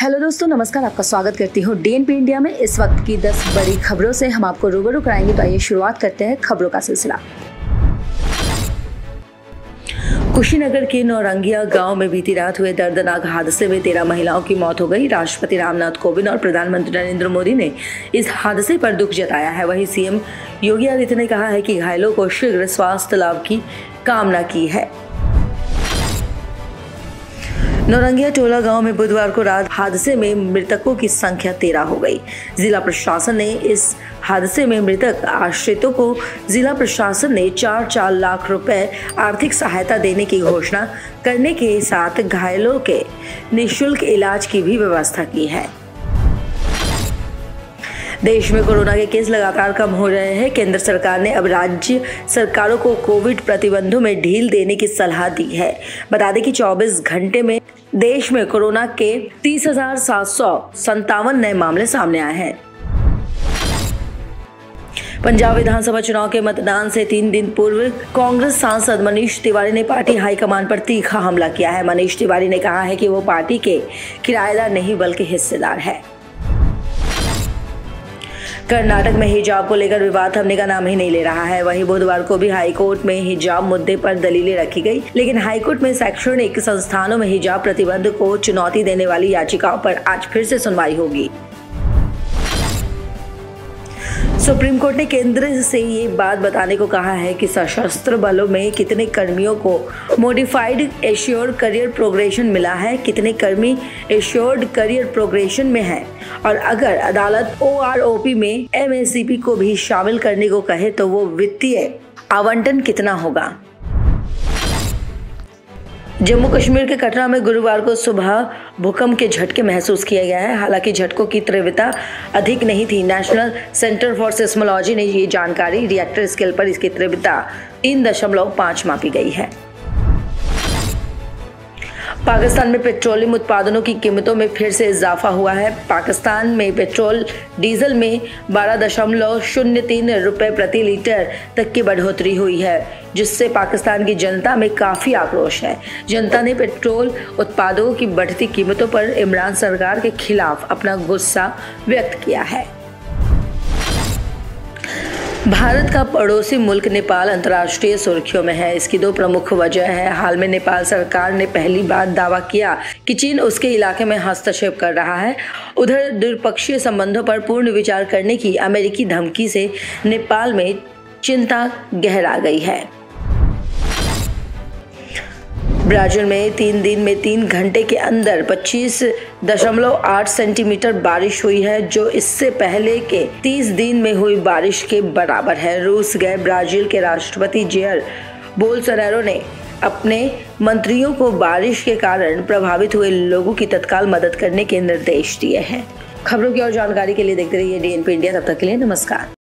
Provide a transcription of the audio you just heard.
Hello दोस्तों, नमस्कार। आपका स्वागत करती हूँ डीएनपी इंडिया में। इस वक्त की 10 बड़ी खबरों से हम आपको रूबरू कराएंगे। तो आइए शुरुआत करते हैं खबरों का सिलसिला। कुशीनगर के नौरंगिया गांव में बीती रात हुए दर्दनाक हादसे में 13 महिलाओं की मौत हो गई। राष्ट्रपति रामनाथ कोविंद और प्रधानमंत्री नरेंद्र मोदी ने इस हादसे पर दुख जताया है। वहीं सीएम योगी आदित्यनाथ ने कहा है कि घायलों को शीघ्र स्वास्थ्य लाभ की कामना की है। नौरंगिया टोला गांव में बुधवार को रात हादसे में मृतकों की संख्या 13 हो गई। जिला प्रशासन ने इस हादसे में मृतक आश्रितों को जिला प्रशासन ने 4-4 लाख रुपए आर्थिक सहायता देने की घोषणा करने के साथ घायलों के निःशुल्क इलाज की भी व्यवस्था की है। देश में कोरोना के केस लगातार कम हो रहे हैं। केंद्र सरकार ने अब राज्य सरकारों को कोविड प्रतिबंधों में ढील देने की सलाह दी है। बता दें कि 24 घंटे में देश में कोरोना के 30,757 नए मामले सामने आए हैं। पंजाब विधानसभा चुनाव के मतदान से 3 दिन पूर्व कांग्रेस सांसद मनीष तिवारी ने पार्टी हाईकमान पर तीखा हमला किया है। मनीष तिवारी ने कहा है कि वो पार्टी के किराएदार नहीं बल्कि हिस्सेदार है। कर्नाटक में हिजाब को लेकर विवाद थमने का नाम ही नहीं ले रहा है। वहीं बुधवार को भी हाईकोर्ट में हिजाब मुद्दे पर दलीलें रखी गई, लेकिन हाईकोर्ट में शैक्षणिक संस्थानों में हिजाब प्रतिबंध को चुनौती देने वाली याचिकाओं पर आज फिर से सुनवाई होगी। सुप्रीम कोर्ट ने केंद्र से ये बात बताने को कहा है कि सशस्त्र बलों में कितने कर्मियों को मॉडिफाइड एश्योर्ड करियर प्रोग्रेशन मिला है, कितने कर्मी एश्योर्ड करियर प्रोग्रेशन में है, और अगर अदालत OROP में MACP को भी शामिल करने को कहे तो वो वित्तीय आवंटन कितना होगा। जम्मू कश्मीर के कटरा में गुरुवार को सुबह भूकंप के झटके महसूस किया गया है। हालांकि झटकों की तीव्रता अधिक नहीं थी। नेशनल सेंटर फॉर सिस्मोलॉजी ने ये जानकारी रिएक्टर स्केल पर इसकी तीव्रता 3.5 मापी गई है। पाकिस्तान में पेट्रोलियम उत्पादनों की कीमतों में फिर से इजाफा हुआ है। पाकिस्तान में पेट्रोल डीजल में 12.03 रुपये प्रति लीटर तक की बढ़ोतरी हुई है, जिससे पाकिस्तान की जनता में काफ़ी आक्रोश है। जनता ने पेट्रोल उत्पादों की बढ़ती कीमतों पर इमरान सरकार के खिलाफ अपना गुस्सा व्यक्त किया है। भारत का पड़ोसी मुल्क नेपाल अंतर्राष्ट्रीय सुर्खियों में है। इसकी 2 प्रमुख वजह है। हाल में नेपाल सरकार ने पहली बार दावा किया कि चीन उसके इलाके में हस्तक्षेप कर रहा है। उधर द्विपक्षीय संबंधों पर पूर्ण विचार करने की अमेरिकी धमकी से नेपाल में चिंता गहरा गई है। ब्राजील में 3 दिन में 3 घंटे के अंदर 25.8 सेंटीमीटर बारिश हुई है, जो इससे पहले के 30 दिन में हुई बारिश के बराबर है। रूस गए ब्राजील के राष्ट्रपति जेयर बोलसनारो ने अपने मंत्रियों को बारिश के कारण प्रभावित हुए लोगों की तत्काल मदद करने के निर्देश दिए हैं। खबरों की और जानकारी के लिए देखते रहिए डीएनपी इंडिया। तब तक के लिए नमस्कार।